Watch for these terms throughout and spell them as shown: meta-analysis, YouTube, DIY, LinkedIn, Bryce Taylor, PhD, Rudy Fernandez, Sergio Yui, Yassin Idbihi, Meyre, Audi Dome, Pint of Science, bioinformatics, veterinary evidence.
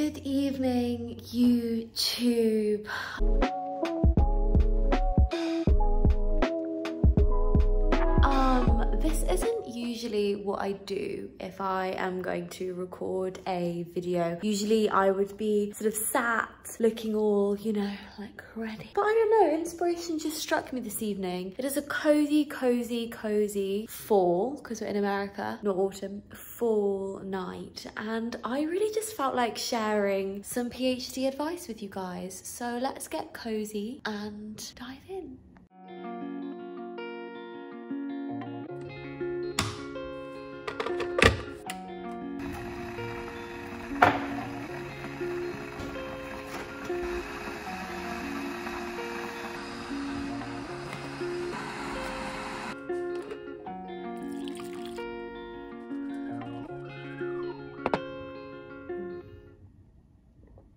Good evening, YouTube. This isn't usually what I do if I am going to record a video. Usually I would be sort of sat looking all, you know, like ready. But I don't know, inspiration just struck me this evening. It is a cozy fall, because we're in America, not autumn, fall night. And I really just felt like sharing some PhD advice with you guys. So let's get cozy and dive in.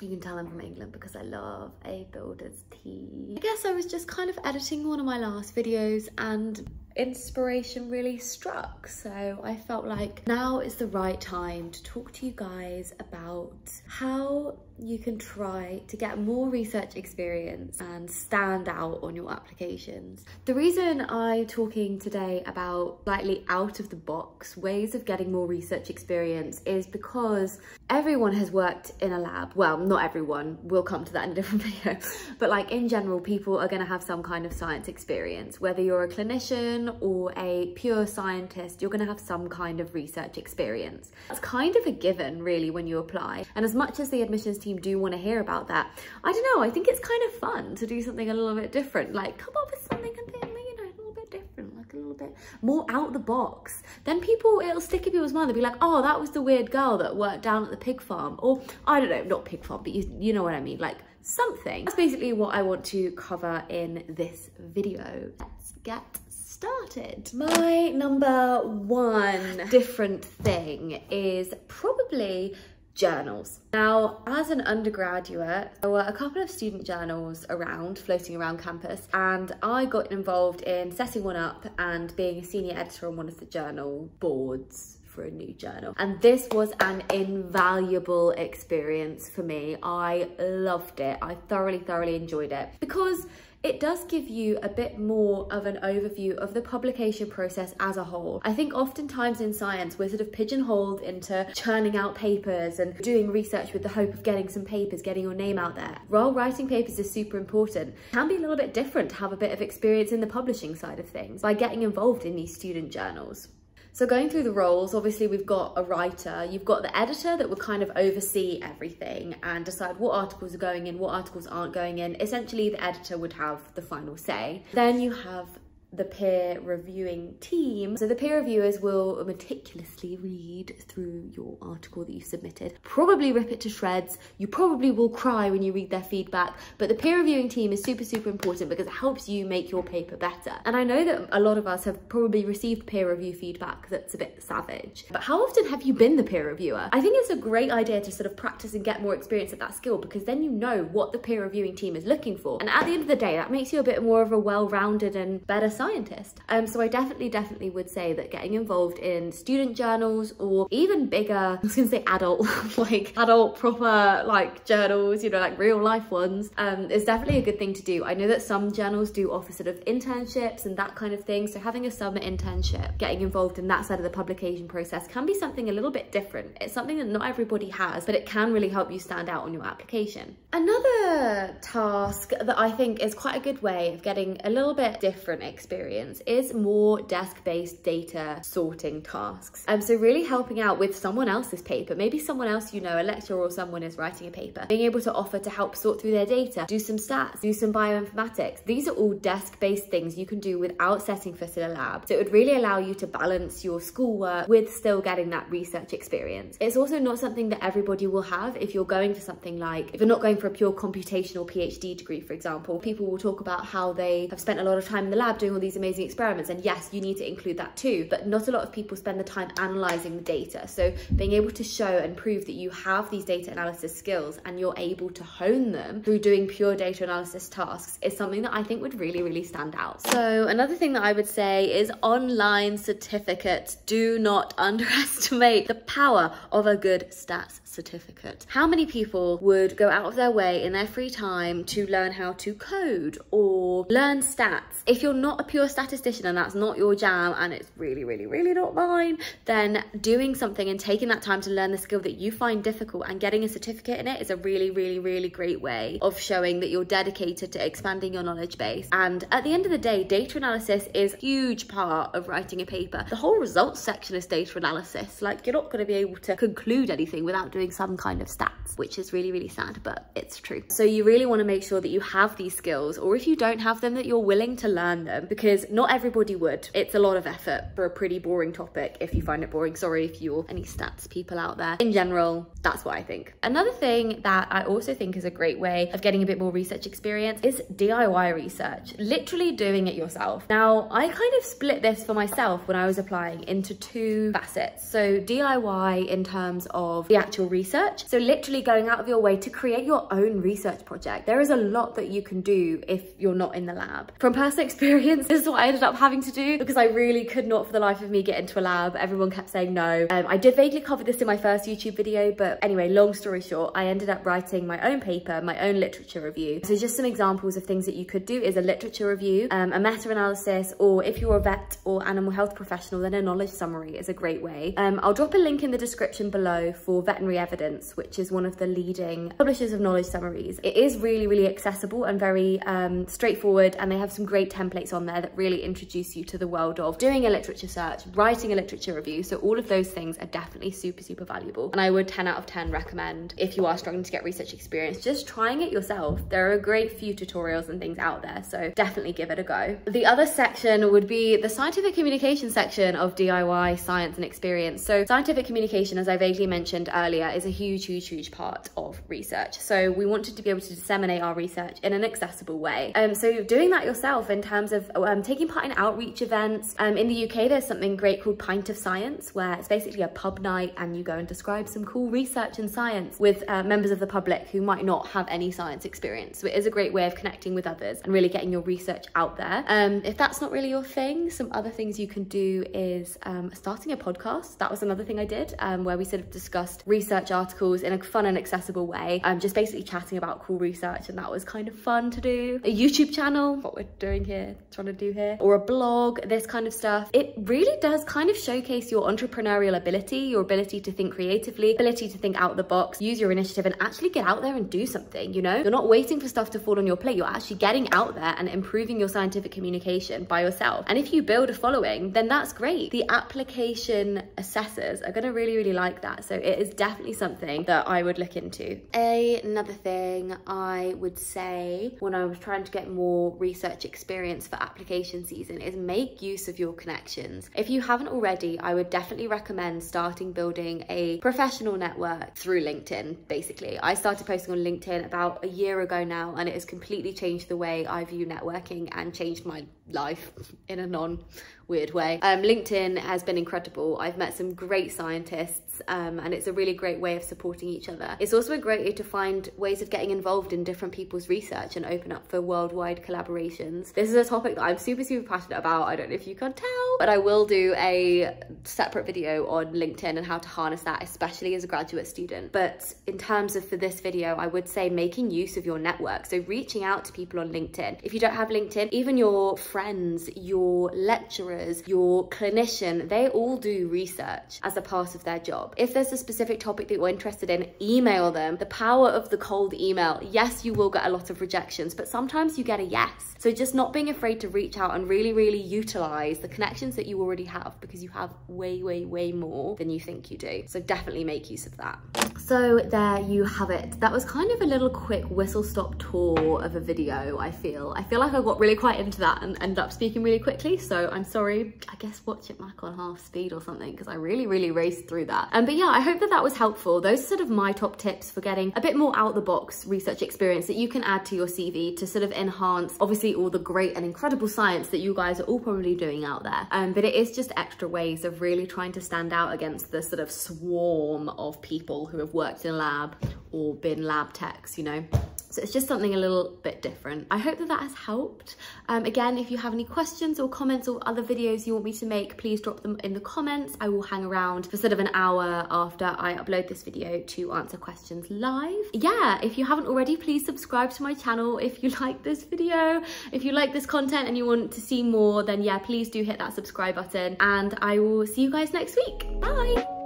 You can tell I'm from England because I love a builder's tea. I guess I was just kind of editing one of my last videos and inspiration really struck. So I felt like now is the right time to talk to you guys about how you can try to get more research experience and stand out on your applications. The reason I'm talking today about slightly out of the box ways of getting more research experience is because everyone has worked in a lab. Well, not everyone, we'll come to that in a different video, but like in general, people are gonna have some kind of science experience. Whether you're a clinician or a pure scientist, you're gonna have some kind of research experience. It's kind of a given really when you apply. And as much as the admissions team do want to hear about that, I don't know, I think it's kind of fun to do something a little bit different, like come up with something a bit, you know, a little bit different, like a little bit more out the box. Then people, it'll stick in people's mind. They'll be like, oh, that was the weird girl that worked down at the pig farm, or I don't know, not pig farm, but you know what I mean, like something. That's basically what I want to cover in this video. Let's get started. My number one different thing is probably journals. Now, as an undergraduate, there were a couple of student journals around, floating around campus, and I got involved in setting one up and being a senior editor on one of the journal boards for a new journal. And this was an invaluable experience for me. I loved it. I thoroughly enjoyed it because it does give you a bit more of an overview of the publication process as a whole. I think oftentimes in science, we're sort of pigeonholed into churning out papers and doing research with the hope of getting some papers, getting your name out there. While writing papers is super important, it can be a little bit different to have a bit of experience in the publishing side of things by getting involved in these student journals. So going through the roles, obviously we've got a writer, you've got the editor that would kind of oversee everything and decide what articles are going in, what articles aren't going in. Essentially, the editor would have the final say. Then you have the peer reviewing team. So the peer reviewers will meticulously read through your article that you've submitted, probably rip it to shreds. You probably will cry when you read their feedback, but the peer reviewing team is super important because it helps you make your paper better. And I know that a lot of us have probably received peer review feedback that's a bit savage, but how often have you been the peer reviewer? I think it's a great idea to sort of practice and get more experience at that skill, because then you know what the peer reviewing team is looking for. And at the end of the day, that makes you a bit more of a well-rounded and better scientist. So I definitely would say that getting involved in student journals, or even bigger, I was gonna say adult, like adult proper like journals, you know, like real life ones, is definitely a good thing to do. I know that some journals do offer sort of internships and that kind of thing. So having a summer internship, getting involved in that side of the publication process can be something a little bit different. It's something that not everybody has, but it can really help you stand out on your application. Another task that I think is quite a good way of getting a little bit different experience is more desk-based data sorting tasks. So really helping out with someone else's paper, maybe someone else, you know, a lecturer or someone is writing a paper, being able to offer to help sort through their data, do some stats, do some bioinformatics. These are all desk-based things you can do without setting foot in a lab. So it would really allow you to balance your schoolwork with still getting that research experience. It's also not something that everybody will have if you're going for something like, if you're not going for a pure computational PhD degree, for example. People will talk about how they have spent a lot of time in the lab doing all these amazing experiments, and yes, you need to include that too, but not a lot of people spend the time analyzing the data. So being able to show and prove that you have these data analysis skills and you're able to hone them through doing pure data analysis tasks is something that I think would really stand out. So another thing that I would say is online certificates. Do not underestimate the power of a good stats certificate. How many people would go out of their way in their free time to learn how to code or learn stats? If you're not a pure statistician and that's not your jam, and it's really, really, really not mine, then doing something and taking that time to learn the skill that you find difficult and getting a certificate in it is a really, really, really great way of showing that you're dedicated to expanding your knowledge base. And at the end of the day, data analysis is a huge part of writing a paper. The whole results section is data analysis. Like, you're not going to be able to conclude anything without doing some kind of stats, which is really, really sad, but it's true. So you really want to make sure that you have these skills, or if you don't have them, that you're willing to learn them, because not everybody would. It's a lot of effort for a pretty boring topic. If you find it boring, sorry if you're any stats people out there. In general, that's what I think. Another thing that I also think is a great way of getting a bit more research experience is DIY research, literally doing it yourself. Now, I kind of split this for myself when I was applying into two facets. So DIY in terms of the actual research. So literally going out of your way to create your own research project. There is a lot that you can do if you're not in the lab. From personal experience, this is what I ended up having to do, because I really could not for the life of me get into a lab. Everyone kept saying no. I did vaguely cover this in my first YouTube video, but anyway, long story short, I ended up writing my own paper, my own literature review. So just some examples of things that you could do is a literature review, a meta-analysis, or if you're a vet or animal health professional, then a knowledge summary is a great way. I'll drop a link in the description below for Veterinary Evidence, which is one of the leading publishers of knowledge summaries. It is really, really accessible and very straightforward, and they have some great templates on there that really introduce you to the world of doing a literature search, writing a literature review. So all of those things are definitely super, super valuable. And I would 10 out of 10 recommend, if you are struggling to get research experience, just trying it yourself. There are a great few tutorials and things out there, so definitely give it a go. The other section would be the scientific communication section of DIY science and experience. So scientific communication, as I vaguely mentioned earlier, is a huge, huge, huge part of research. So we wanted to be able to disseminate our research in an accessible way. So doing that yourself in terms of taking part in outreach events. In the UK, there's something great called Pint of Science, where it's basically a pub night and you go and describe some cool research and science with members of the public who might not have any science experience. So it is a great way of connecting with others and really getting your research out there. If that's not really your thing, some other things you can do is starting a podcast. That was another thing I did, where we sort of discussed research articles in a fun and accessible way, just basically chatting about cool research, and that was kind of fun to do. A YouTube channel, what we're doing here, trying to do here, or a blog, this kind of stuff. It really does kind of showcase your entrepreneurial ability, your ability to think creatively, ability to think out the box, use your initiative, and actually get out there and do something, you know? You're not waiting for stuff to fall on your plate, you're actually getting out there and improving your scientific communication by yourself. And if you build a following, then that's great. The application assessors are gonna really, really like that. So it is definitely something that I would look into. Another thing I would say when I was trying to get more research experience for application season is make use of your connections. If you haven't already, I would definitely recommend starting building a professional network through LinkedIn, basically. I started posting on LinkedIn about a year ago now, and it has completely changed the way I view networking and changed my life in a non-weird way. LinkedIn has been incredible. I've met some great scientists, and it's a really great way of supporting each other. It's also a great way to find ways of getting involved in different people's research and open up for worldwide collaborations. This is a topic that I'm super, super passionate about. I don't know if you can tell, but I will do a separate video on LinkedIn and how to harness that, especially as a graduate student. But in terms of for this video, I would say making use of your network. So reaching out to people on LinkedIn. If you don't have LinkedIn, even your friends, your lecturers, your clinician, they all do research as a part of their job. If there's a specific topic that you're interested in, email them. The power of the cold email. Yes, you will get a lot of rejections, but sometimes you get a yes. So just not being afraid to reach out and really, really utilize the connections that you already have, because you have way, way, way more than you think you do. So definitely make use of that. So there you have it. That was kind of a little quick whistle stop tour of a video, I feel. I feel like I got really quite into that and ended up speaking really quickly, so I'm sorry. I guess watch it back on half speed or something, because I really, really raced through that. But yeah, I hope that that was helpful. Those are sort of my top tips for getting a bit more out the box research experience that you can add to your CV to sort of enhance, obviously, all the great and incredible science that you guys are all probably doing out there. But it is just extra ways of really trying to stand out against the sort of swarm of people who have worked in a lab or been lab techs, you know? So it's just something a little bit different. I hope that that has helped. Again, if you have any questions or comments or other videos you want me to make, please drop them in the comments. I will hang around for sort of an hour after I upload this video to answer questions live. Yeah, if you haven't already, please subscribe to my channel if you like this video. If you like this content and you want to see more, then yeah, please do hit that subscribe button, and I will see you guys next week. Bye.